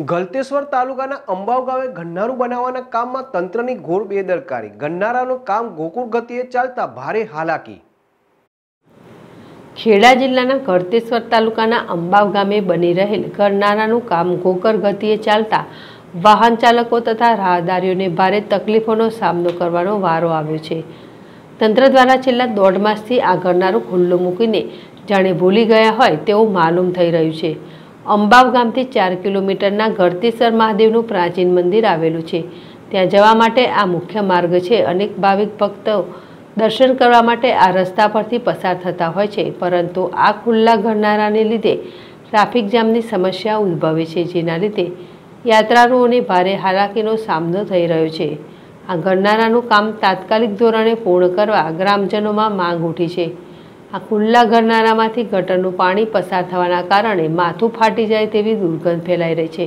ગળતેશ્વર તાલુકાના અંબાવ ગામે ગન્નારું બનાવવાના કામમાં તંત્રની ઘોર બેદરકારી, ગન્નારાનું કામ ગોકુળ ગતિએ ચાલતા ભારે હાલાકી। ખેડા જિલ્લાના ગળતેશ્વર તાલુકાના અંબાવ ગામે બની રહેલ ગન્નારાનું કામ ગોકળ ગતિએ ચાલતા વાહન ચાલકો તથા રાહદારીઓને ભારે તકલીફોનો સામનો કરવાનો વારો આવ્યો છે। તંત્ર દ્વારા છેલ્લા દોઢ માસથી આ ગન્નારું ખુલ્લું મૂકીને જાણે ભૂલી ગયા હોય તેવું માલુમ થઈ રહ્યું છે। અંબાવ ગામથી 4 કિલોમીટરના ગળતેશ્વર મહાદેવનું પ્રાચીન મંદિર આવેલું છે। ત્યાં જવા માટે આ મુખ્ય માર્ગ છે। અનેક ભાવિક ભક્તો દર્શન કરવા માટે આ રસ્તા પરથી પસાર થતા હોય છે, પરંતુ આ ખુલ્લા ગન્નારાને લીધે ટ્રાફિક જામની સમસ્યા ઉદ્ભવે છે, જેના લીધે યાત્રાળુઓને ભારે હાલાકીનો સામનો થઈ રહ્યો છે। આ ગન્નારાનું કામ તાત્કાલિક ધોરણે પૂર્ણ કરવા ગ્રામજનોમાં માંગ ઉઠી છે। આ ખુલ્લા ગરનારામાંથી ગટરનું પાણી પસાર થવાના કારણે માથું ફાટી જાય તેવી દુર્ગંધ ફેલાઈ રહી છે,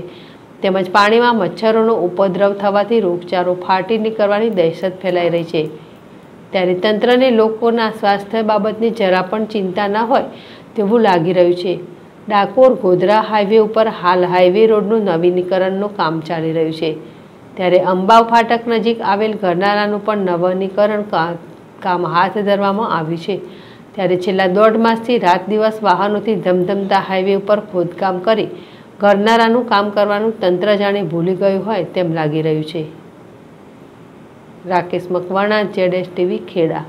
તેમજ પાણીમાં મચ્છરોનો ઉપદ્રવ થવાથી રોગચાળો ફાટી નીકળવાની દહેશત ફેલાઈ રહી છે। ત્યારે તંત્રને લોકોના સ્વાસ્થ્ય બાબતની જરા પણ ચિંતા ન હોય તેવું લાગી રહ્યું છે। ડાકોર ગોધરા હાઈવે ઉપર હાલ હાઈવે રોડનું નવીનીકરણનું કામ ચાલી રહ્યું છે, ત્યારે અંબાવ ફાટક નજીક આવેલ ગરનારાનું પણ નવીનીકરણ કામ હાથ ધરવામાં આવ્યું છે। ત્યારે છેલ્લા દોઢ માસથી રાત દિવસ વાહનોથી ધમધમતા હાઈવે ઉપર ખોદકામ કરી ગરનારાનું કામ કરવાનું તંત્ર જાણે ભૂલી ગયું હોય તેમ લાગી રહ્યું છે। Rakesh Makwana, ZS TV, Kheda.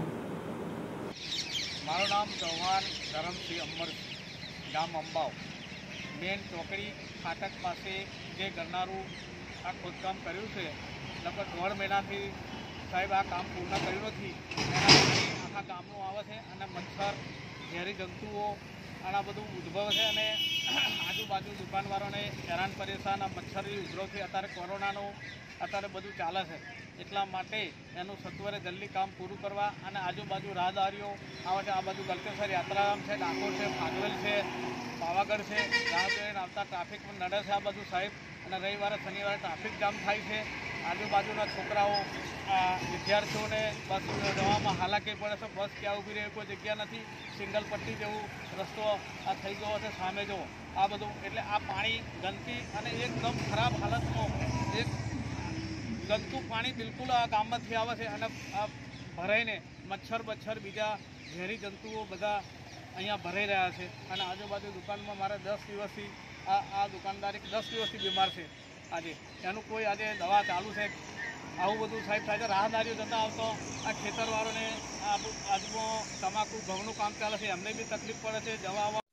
મારું નામ ચૌહાણ ધરમસિંહ અમર, ગામ અંબાવ। મેન ચોકડી ફાટક પાસે જે ગરનારું આ ખોદકામ કર્યું છે, લગભગ 1.5 મહિનાથી સાહેબ આ કામ પૂર્ણ કર્યું નથી। આખા ગામનું આવે છે અને મચ્છર, ઝેરી જંતુઓ આના બધું ઉદ્ભવે છે અને આજુબાજુ દુકાનવાળાને હેરાન પરેશાન આ મચ્છરી ઉદ્ભવથી અત્યારે કોરોનાનું અત્યારે બધું ચાલે છે। એટલા માટે એનું સત્વરે જલ્દી કામ પૂરું કરવા અને આજુબાજુ રાહદારીઓ આવે છે, આ બાજુ ગળતેશ્વર યાત્રાધામ છે, ડાકોર છે, ફાગવેલ છે, પાવાગઢ છે, રાહદારીઓને આવતા ટ્રાફિક પણ નડે છે આ બધું સાહેબ। અને રવિવારે શનિવારે ટ્રાફિક જામ થાય છે। આજુબાજુના છોકરાઓ, વિદ્યાર્થીઓને બસ જવામાં હાલાકી પડે છે। બસ ક્યાં ઊભી રહે, કોઈ જગ્યા નથી, સિંગલ પટ્ટી જેવું રસ્તો આ થઈ ગયો છે, સામે જવો આ બધું। એટલે આ પાણી ગંદકી અને એકદમ ખરાબ હાલતમાં એક ગંદુ પાણી બિલકુલ આ ગામમાંથી આવે છે અને ભરાઈને મચ્છર બીજા ઝેરી જંતુઓ બધા અહીંયા ભરાઈ રહ્યા છે। અને આજુબાજુ દુકાનમાં મારા 10 દિવસથી આ દુકાનદારી 10 દિવસથી બીમાર છે। આજે એનું કોઈ આજે દવા ચાલુ છે, આવું બધું સાહેબ થાય છે। રાહદારીઓ જતા આવતો આ ખેતરવાળોને આ બાજુમાં તમાકુ ઘઉંનું કામ ચાલે છે, એમને બી તકલીફ પડે છે જવા આવવા।